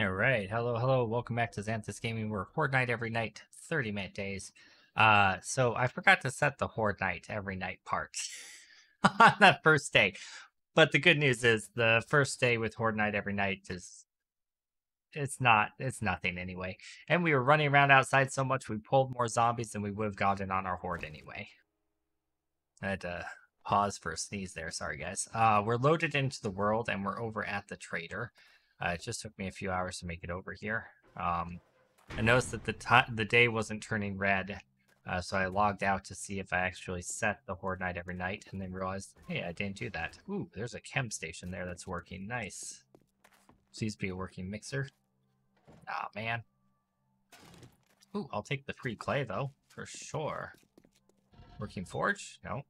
All right. Hello, hello. Welcome back to Zanthyst Gaming. We're Horde Night every night, 30-minute days. So I forgot to set the Horde Night every night part on that first day. But the good news is the first day with Horde Night every night is it's nothing anyway. And we were running around outside so much we pulled more zombies than we would have gotten on our horde anyway. I had to pause for a sneeze there. Sorry, guys. We're loaded into the world and we're over at the trader. It just took me a few hours to make it over here. I noticed that the day wasn't turning red, so I logged out to see if I actually set the Horde Night every night, and then realized, hey, I didn't do that. Ooh, there's a chem station there that's working. Nice. Seems to be a working mixer. Ah, man. Ooh, I'll take the free clay, though, for sure. Working forge? No.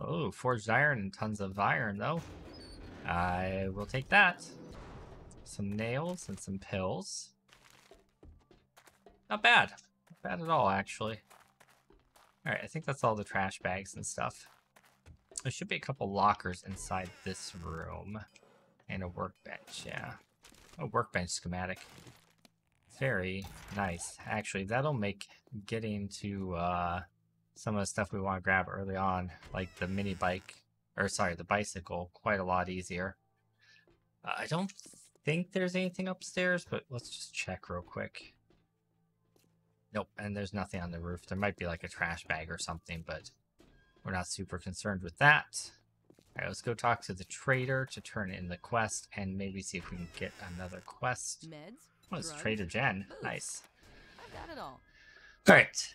Oh, forged iron and tons of iron, though. I will take that. Some nails and some pills. Not bad. Not bad at all, actually. Alright, I think that's all the trash bags and stuff. There should be a couple lockers inside this room. And a workbench, yeah. A workbench schematic. Very nice. Actually, that'll make getting to some of the stuff we want to grab early on, like the mini bike, or sorry, the bicycle, quite a lot easier. I don't think there's anything upstairs, but let's just check real quick. Nope, and there's nothing on the roof. There might be like a trash bag or something, but we're not super concerned with that. All right, let's go talk to the trader to turn in the quest and maybe see if we can get another quest. Meds, oh, it's drugs, Trader Jen. Booze. Nice. I've got it all. All right.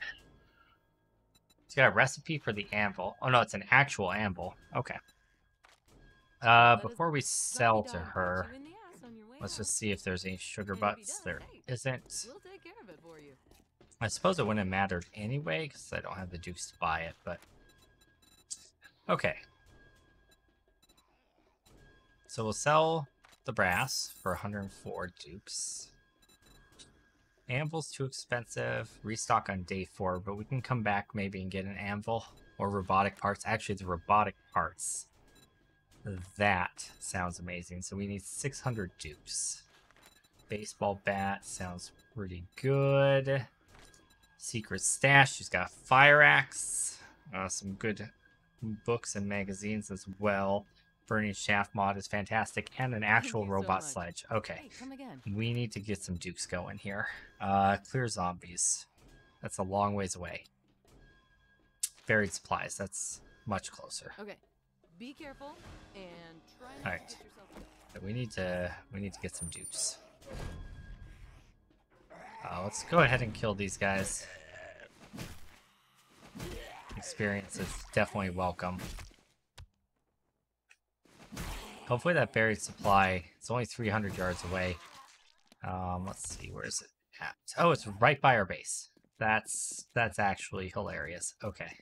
It's got a recipe for the anvil. Oh, no, it's an actual anvil. Okay. Before we sell to her, let's just see if there's any sugar butts. There isn't. We'll take care of it for you. I suppose it wouldn't have mattered anyway because I don't have the juice to buy it, but... Okay. So we'll sell the brass for 104 dupes. Anvil's too expensive. Restock on day 4, but we can come back maybe and get an anvil or robotic parts. Actually, the robotic parts. That sounds amazing. So we need 600 dupes. Baseball bat sounds pretty good. Secret stash. She's got fire axe. Some good books and magazines as well. Burning shaft mod is fantastic, and an actual robot sledge. Okay, hey, we need to get some dukes going here. Clear zombies. That's a long ways away. Buried supplies. That's much closer. Okay, be careful and try not all right. To get yourself killed. We need to get some dukes. Let's go ahead and kill these guys. Experience is definitely welcome. Hopefully that buried supply, it's only 300 yards away. Let's see, where is it at? Oh, it's right by our base. That's actually hilarious. Okay.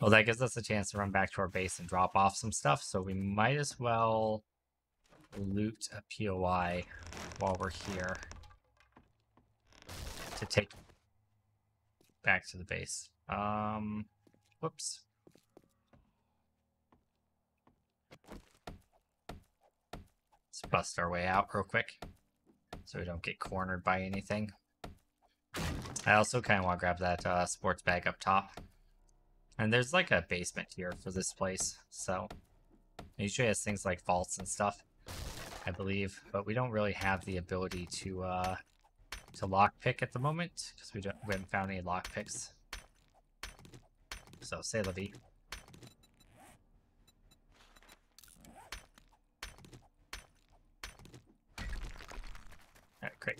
Well, that gives us a chance to run back to our base and drop off some stuff, so we might as well loot a POI while we're here to take back to the base. Whoops. Let's bust our way out real quick so we don't get cornered by anything. I also kind of want to grab that sports bag up top. And there's like a basement here for this place, so it usually has things like vaults and stuff, I believe. But we don't really have the ability to lockpick at the moment because we haven't found any lockpicks. So, c'est la vie. Great.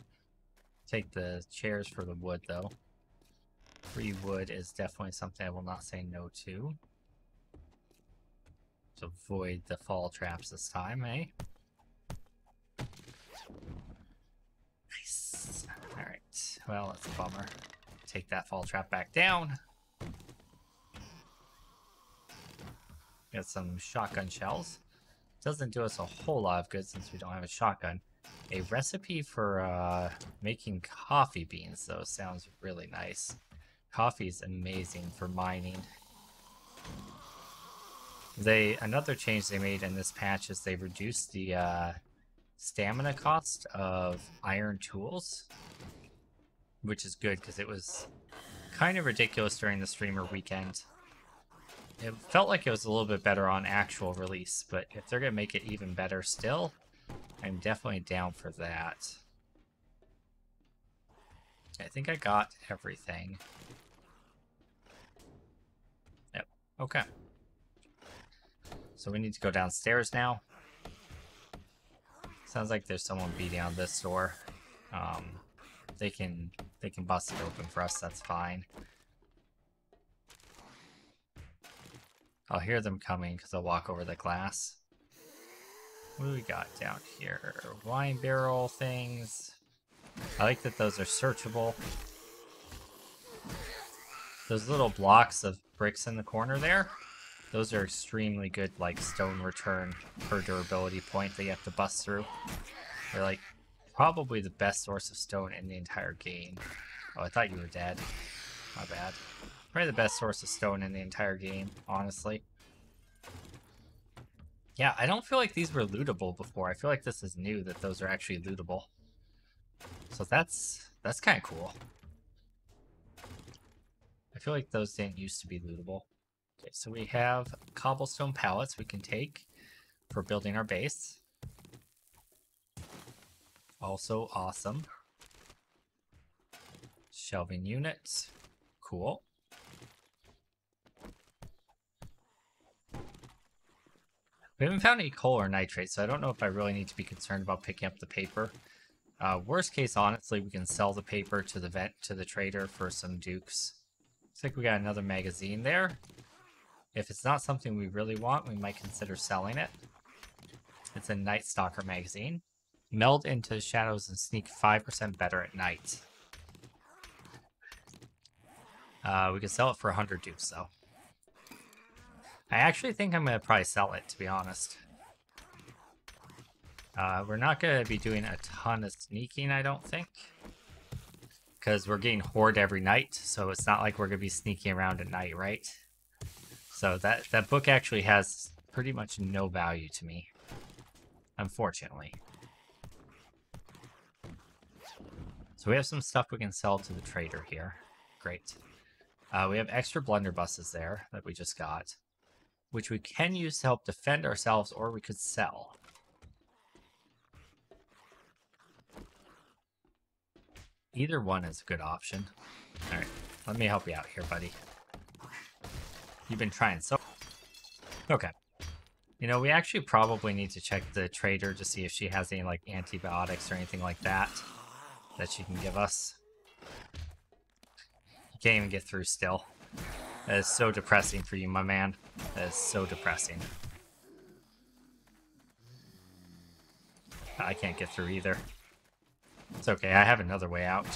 Take the chairs for the wood, though. Free wood is definitely something I will not say no to. To avoid the fall traps this time, eh? Nice. Alright. Well, that's a bummer. Take that fall trap back down. Got some shotgun shells. Doesn't do us a whole lot of good since we don't have a shotgun. A recipe for making coffee beans, though, sounds really nice. Coffee is amazing for mining. Another change they made in this patch is they reduced the stamina cost of iron tools, which is good because it was kind of ridiculous during the streamer weekend. It felt like it was a little bit better on actual release, but if they're going to make it even better still, I'm definitely down for that. I think I got everything. Yep. Okay. So we need to go downstairs now. Sounds like there's someone beating on this door. They can bust it open for us. That's fine. I'll hear them coming because I'll walk over the glass. What do we got down here? Wine barrel things. I like that those are searchable. Those little blocks of bricks in the corner there. Those are extremely good, like, stone return per durability point that you have to bust through. They're, like, probably the best source of stone in the entire game. Oh, I thought you were dead. My bad. Probably the best source of stone in the entire game, honestly. Yeah, I don't feel like these were lootable before. I feel like this is new that those are actually lootable. So that's kind of cool. I feel like those didn't used to be lootable. Okay, so we have cobblestone pallets we can take for building our base. Also awesome. Shelving units. Cool. We haven't found any coal or nitrate, so I don't know if I really need to be concerned about picking up the paper. Worst case, honestly, we can sell the paper to the trader for some dukes. Looks like we got another magazine there. If it's not something we really want, we might consider selling it. It's a Night Stalker magazine. Meld into shadows and sneak 5% better at night. We could sell it for 100 dupes, though. I actually think I'm going to probably sell it, to be honest. We're not going to be doing a ton of sneaking, I don't think. Because we're getting Horde every night, so it's not like we're going to be sneaking around at night, right? So that book actually has pretty much no value to me, unfortunately. So we have some stuff we can sell to the trader here. Great. We have extra blunderbusses there that we just got, which we can use to help defend ourselves, or we could sell. Either one is a good option. All right, let me help you out here, buddy. You've been trying so... Okay. You know, we actually probably need to check the trader to see if she has any, like, antibiotics or anything like that that she can give us. You can't even get through still. That is so depressing for you, my man. That is so depressing. I can't get through either. It's okay, I have another way out.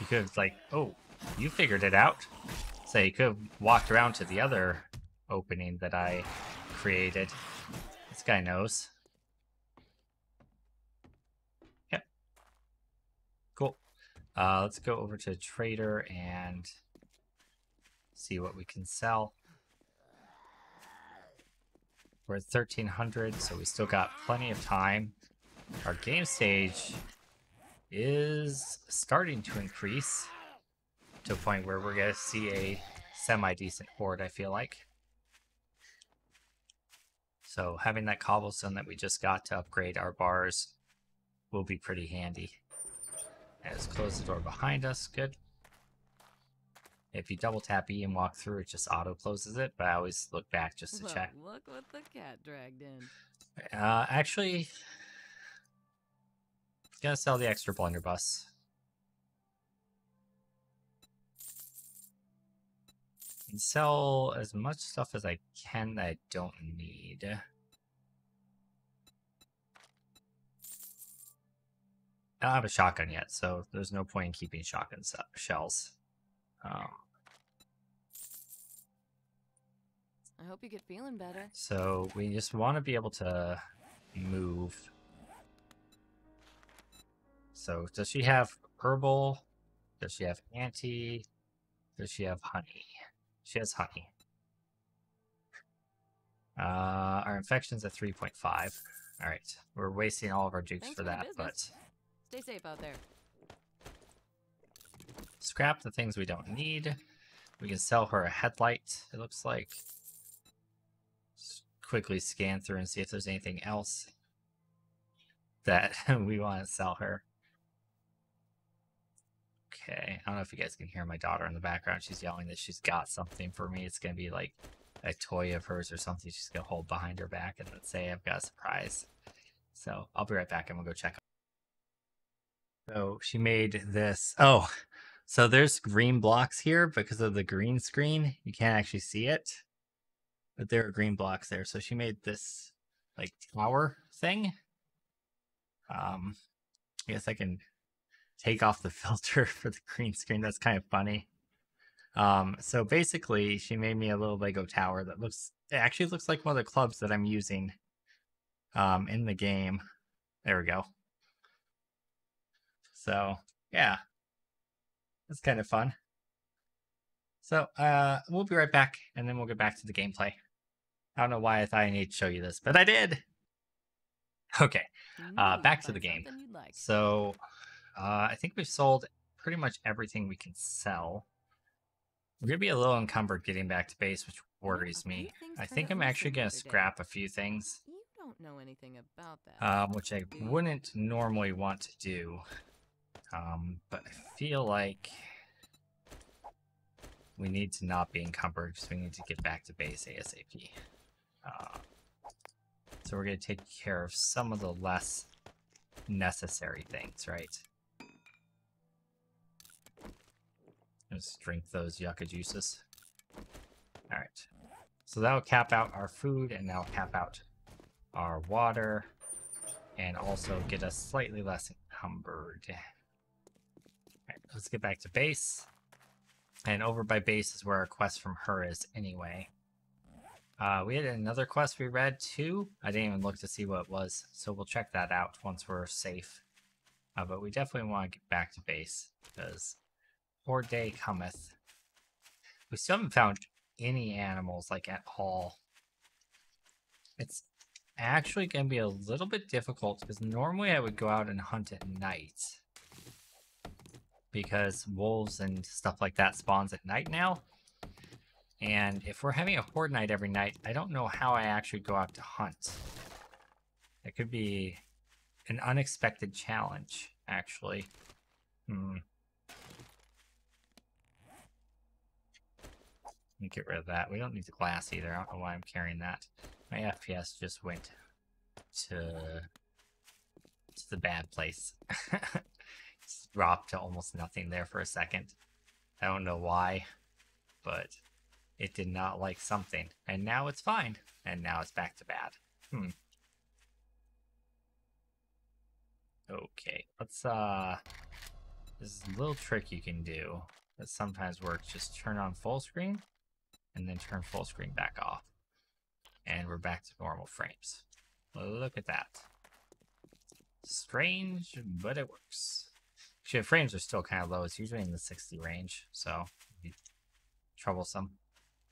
You could have, like... Oh, you figured it out. So you could have walked around to the other opening that I created. This guy knows. Yep. Cool. Let's go over to Trader and see what we can sell. We're at 1,300, so we still got plenty of time. Our game stage is starting to increase to a point where we're going to see a semi-decent horde, I feel like. So having that cobblestone that we just got to upgrade our bars will be pretty handy. Let's close the door behind us. Good. If you double tap E and walk through, it just auto closes it, but I always look back just to check. Look what the cat dragged in. Actually, I'm going to sell the extra blunderbuss. And sell as much stuff as I can that I don't need. I don't have a shotgun yet, so there's no point in keeping shotgun shells. I hope you get feeling better. So we just want to be able to move. So does she have herbal? Does she have anti? Does she have honey? She has honey. Our infection's at 3.5. All right, we're wasting all of our jukes for that, but stay safe out there. Scrap the things we don't need. We can sell her a headlight, it looks like. Just quickly scan through and see if there's anything else that we want to sell her. Okay, I don't know if you guys can hear my daughter in the background. She's yelling that she's got something for me. It's going to be like a toy of hers or something. She's going to hold behind her back and say, I've got a surprise. So I'll be right back and we'll go check. So she made this. Oh, so there's green blocks here because of the green screen. You can't actually see it, but there are green blocks there. So she made this like tower thing. I guess I can take off the filter for the green screen. That's kind of funny. So basically she made me a little Lego tower that looks, it actually looks like one of the clubs that I'm using, in the game. There we go. So yeah, that's kind of fun. So, we'll be right back and then we'll get back to the gameplay. I don't know why I thought I needed to show you this, but I did. Okay. Back to the game. So, I think we've sold pretty much everything we can sell. We're going to be a little encumbered getting back to base, which worries me. I think I'm actually going to scrap a few things. You don't know anything about that. Which I wouldn't normally want to do. But I feel like we need to not be encumbered because we need to get back to base ASAP. So we're going to take care of some of the less necessary things, right? Just drink those yucca juices. All right. So that'll cap out our food and that'll cap out our water and also get us slightly less encumbered. All right, let's get back to base. And over by base is where our quest from her is anyway. We had another quest we read too. I didn't even look to see what it was, so we'll check that out once we're safe. But we definitely want to get back to base because Horde Day cometh. We still haven't found any animals like at all. It's actually going to be a little bit difficult because normally I would go out and hunt at night because wolves and stuff like that spawns at night now. And if we're having a Horde Night every night, I don't know how I actually go out to hunt. That could be an unexpected challenge, actually. Let me get rid of that. We don't need the glass either. I don't know why I'm carrying that. My FPS just went to the bad place. Just dropped to almost nothing there for a second. I don't know why, but it did not like something, and now it's fine, and now it's back to bad. Okay, let's, this is a little trick you can do that sometimes works. Just turn on full screen, and then turn full screen back off. And we're back to normal frames. Look at that. Strange, but it works. Actually, frames are still kind of low. It's usually in the 60 range, so it'd be troublesome.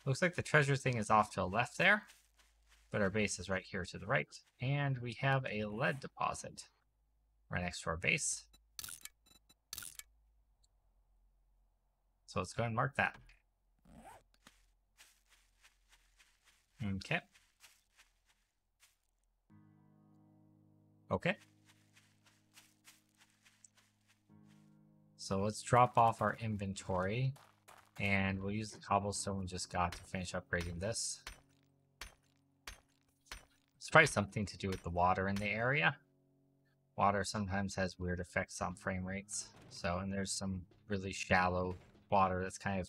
Looks like the treasure thing is off to the left there, but our base is right here to the right, and we have a lead deposit right next to our base. So let's go and mark that. Okay. Okay. So let's drop off our inventory. And we'll use the cobblestone we just got to finish upgrading this. It's probably something to do with the water in the area. Water sometimes has weird effects on frame rates. So, and there's some really shallow water that's kind of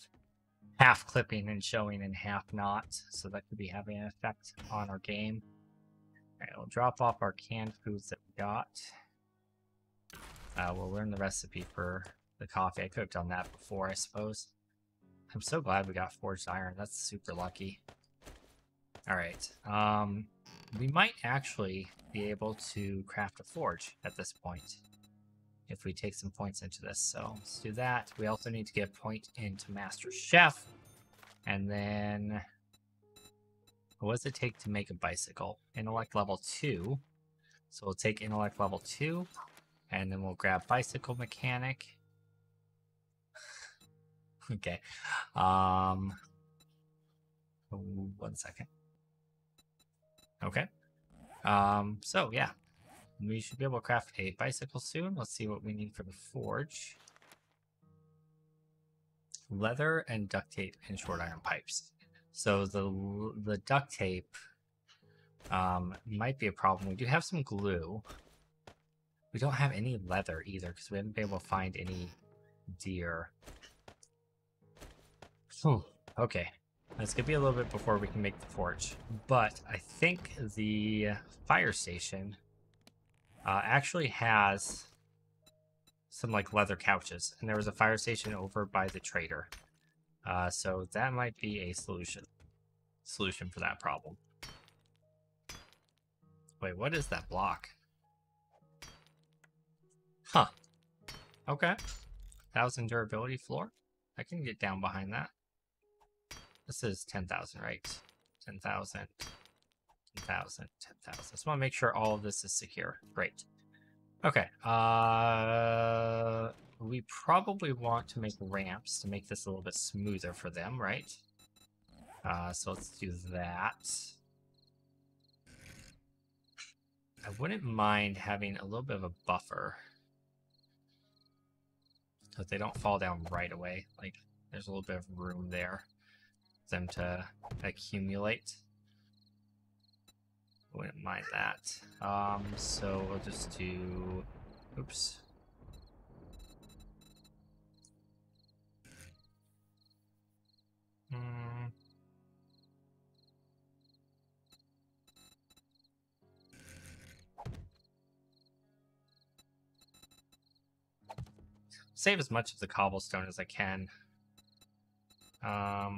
half clipping and showing and half not. So that could be having an effect on our game. All right, we'll drop off our canned foods that we got. We'll learn the recipe for the coffee. I could have done that before, I suppose. I'm so glad we got forged iron. That's super lucky. All right. We might actually be able to craft a forge at this point if we take some points into this. So let's do that. We also need to get a point into Master Chef. And then what does it take to make a bicycle? Intellect level 2. So we'll take intellect level 2, and then we'll grab bicycle mechanic. Okay. One second. Okay. So yeah, we should be able to craft a bicycle soon. Let's see what we need for the forge. Leather and duct tape and short iron pipes. So the duct tape might be a problem. We do have some glue. We don't have any leather either because we haven't been able to find any deer. Okay, that's gonna be a little bit before we can make the forge, but I think the fire station actually has some like leather couches, and there was a fire station over by the trader, so that might be a solution for that problem. Wait, what is that block? Huh. Okay. 1000 durability floor. I can get down behind that. This is 10,000, right? 10,000, 10,000, 10,000. I just want to make sure all of this is secure. Great. Okay. We probably want to make ramps to make this a little bit smoother for them, right? So let's do that. I wouldn't mind having a little bit of a buffer, so that they don't fall down right away. Like, there's a little bit of room there for them to accumulate. Wouldn't mind that. So we'll just do... Oops. Save as much of the cobblestone as I can. I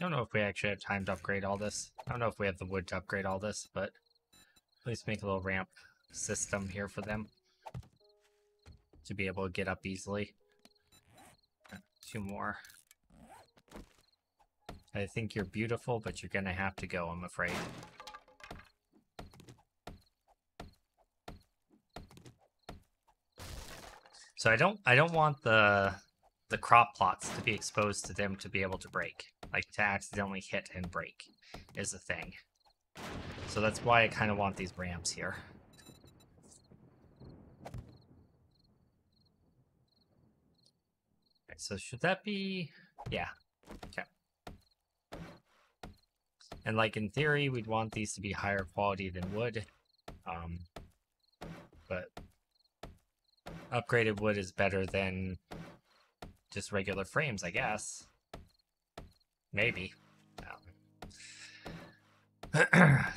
don't know if we actually have time to upgrade all this. I don't know if we have the wood to upgrade all this, but at least make a little ramp system here for them to be able to get up easily. Two more. I think you're beautiful, but you're gonna have to go, I'm afraid. So I don't want the crop plots to be exposed to them to be able to break. Like, to accidentally hit and break is the thing. So that's why I kind of want these ramps here. Okay, so should that be... Yeah. Okay. And, like, in theory, we'd want these to be higher quality than wood. But upgraded wood is better than just regular frames, I guess. Maybe.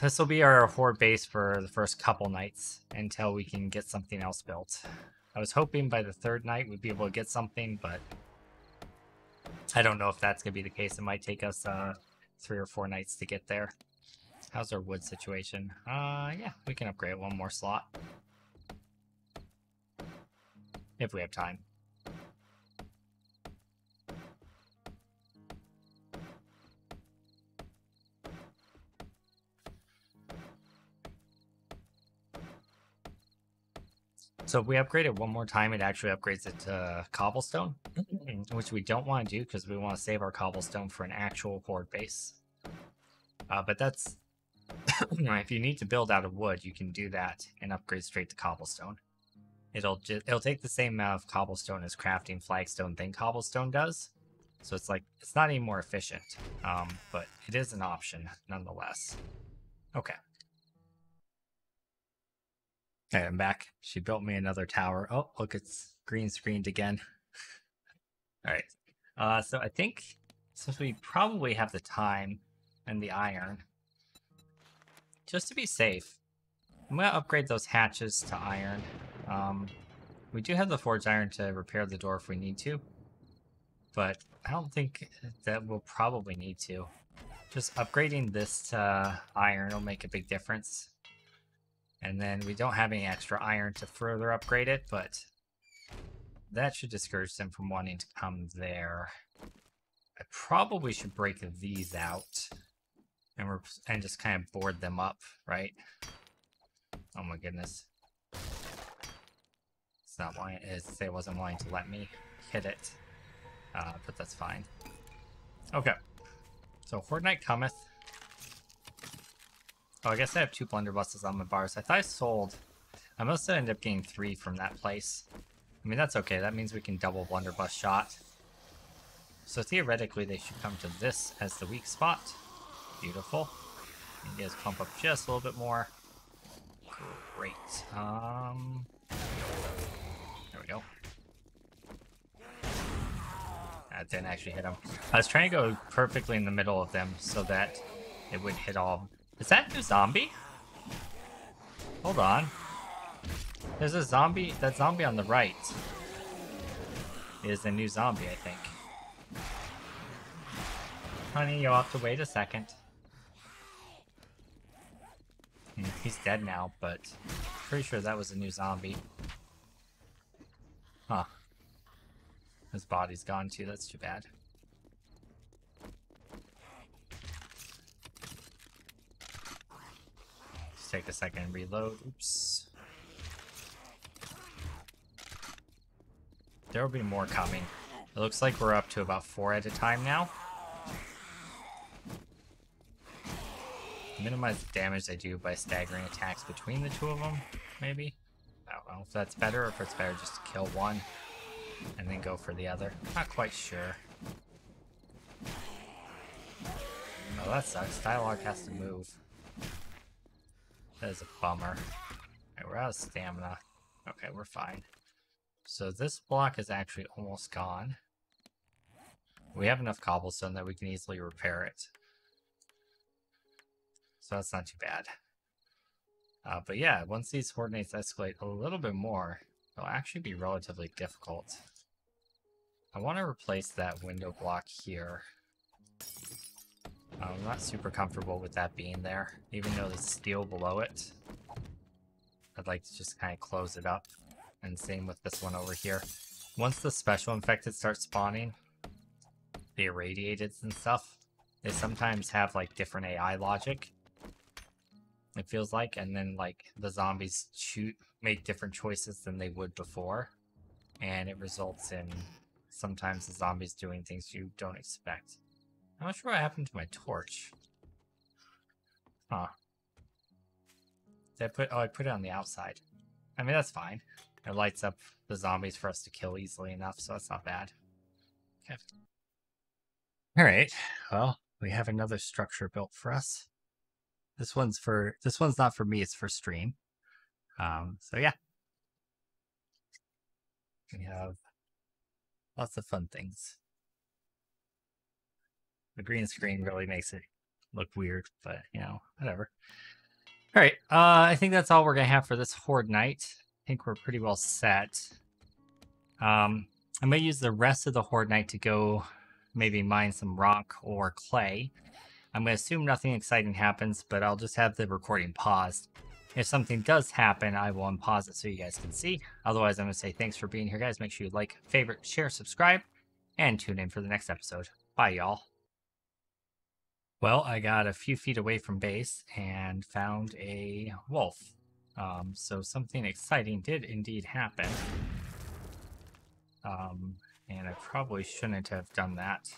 This will be our horde base for the first couple nights until we can get something else built. I was hoping by the third night we'd be able to get something, but I don't know if that's going to be the case. It might take us 3 or 4 nights to get there. How's our wood situation? Yeah, we can upgrade one more slot. If we have time. So if we upgrade it one more time, it actually upgrades it to cobblestone, which we don't want to do because we want to save our cobblestone for an actual horde base. But that's... if you need to build out of wood, you can do that and upgrade straight to cobblestone. It'll take the same amount of cobblestone as crafting flagstone thing cobblestone does. So it's like, it's not any more efficient, but it is an option nonetheless. Okay. Okay, I'm back. She built me another tower. Oh, look, it's green screened again. All right. So I think since we probably have the time and the iron, just to be safe, I'm going to upgrade those hatches to iron. We do have the forged iron to repair the door if we need to. but I don't think that we'll probably need to. Just upgrading this to iron will make a big difference. And then we don't have any extra iron to further upgrade it, but that should discourage them from wanting to come there. I probably should break these out and just kind of board them up, right? Oh my goodness. It's not wanting, it wasn't wanting to let me hit it, but that's fine. Okay, so Horde Night cometh. Oh, I guess I have 2 blunderbusses on my bars. I thought I sold. I must have ended up getting 3 from that place. I mean, that's okay. That means we can double blunderbuss shot. So theoretically, they should come to this as the weak spot. Beautiful. You guys pump up just a little bit more. Great. There we go. That didn't actually hit them. I was trying to go perfectly in the middle of them so that it would hit all. Is that a new zombie? Hold on. There's a zombie. That zombie on the right is a new zombie, I think. Honey, you'll have to wait a second. He's dead now, but pretty sure that was a new zombie. Huh. His body's gone too, that's too bad. Just take a second and reload. Oops. There will be more coming. It looks like we're up to about 4 at a time now. Minimize the damage they do by staggering attacks between the 2 of them, maybe? I don't know if that's better or if it's better just to kill one and then go for the other. Not quite sure. Oh, that sucks. Dialogue has to move. That is a bummer. Alright, we're out of stamina. Okay, we're fine. So this block is actually almost gone. We have enough cobblestone that we can easily repair it. So that's not too bad. But yeah, once these Horde Knights escalate a little bit more, it'll actually be relatively difficult. I want to replace that window block here. I'm not super comfortable with that being there, even though there's steel below it. I'd like to just kind of close it up. And same with this one over here. Once the special infected start spawning, the irradiateds and stuff, they sometimes have like different AI logic. It feels like, and then like the zombies make different choices than they would before, and it results in sometimes the zombies doing things you don't expect. I'm not sure what happened to my torch. Huh. Did I put? Oh, I put it on the outside. I mean, that's fine. It lights up the zombies for us to kill easily enough, so that's not bad. Okay. All right. Well, we have another structure built for us. This one's not for me, it's for stream. So yeah. We have lots of fun things. The green screen really makes it look weird, but you know, whatever. All right, I think that's all we're gonna have for this Horde Night. I think we're pretty well set. I may use the rest of the Horde Night to go maybe mine some rock or clay. I'm going to assume nothing exciting happens, but I'll just have the recording paused. If something does happen, I will unpause it so you guys can see. Otherwise, I'm going to say thanks for being here, guys. Make sure you like, favorite, share, subscribe, and tune in for the next episode. Bye, y'all. Well, I got a few feet away from base and found a wolf. So something exciting did indeed happen. And I probably shouldn't have done that.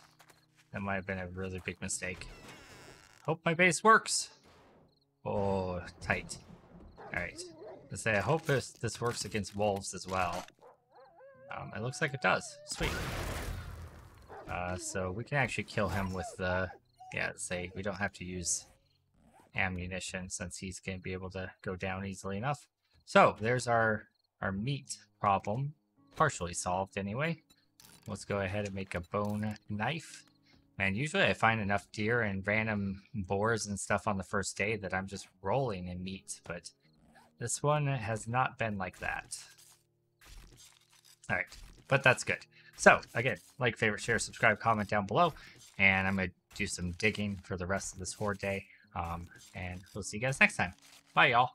That might have been a really big mistake. Hope my base works. Oh, tight. Alright. Let's say I hope this works against wolves as well. It looks like it does. Sweet. So we can actually kill him with the... Yeah, let's say we don't have to use ammunition since he's going to be able to go down easily enough. So, there's our meat problem. Partially solved anyway. Let's go ahead and make a bone knife. Man, usually I find enough deer and random boars and stuff on the first day that I'm just rolling in meat, but this one has not been like that. Alright, but that's good. So again, like, favorite, share, subscribe, comment down below, and I'm going to do some digging for the rest of this Horde day. And we'll see you guys next time. Bye, y'all.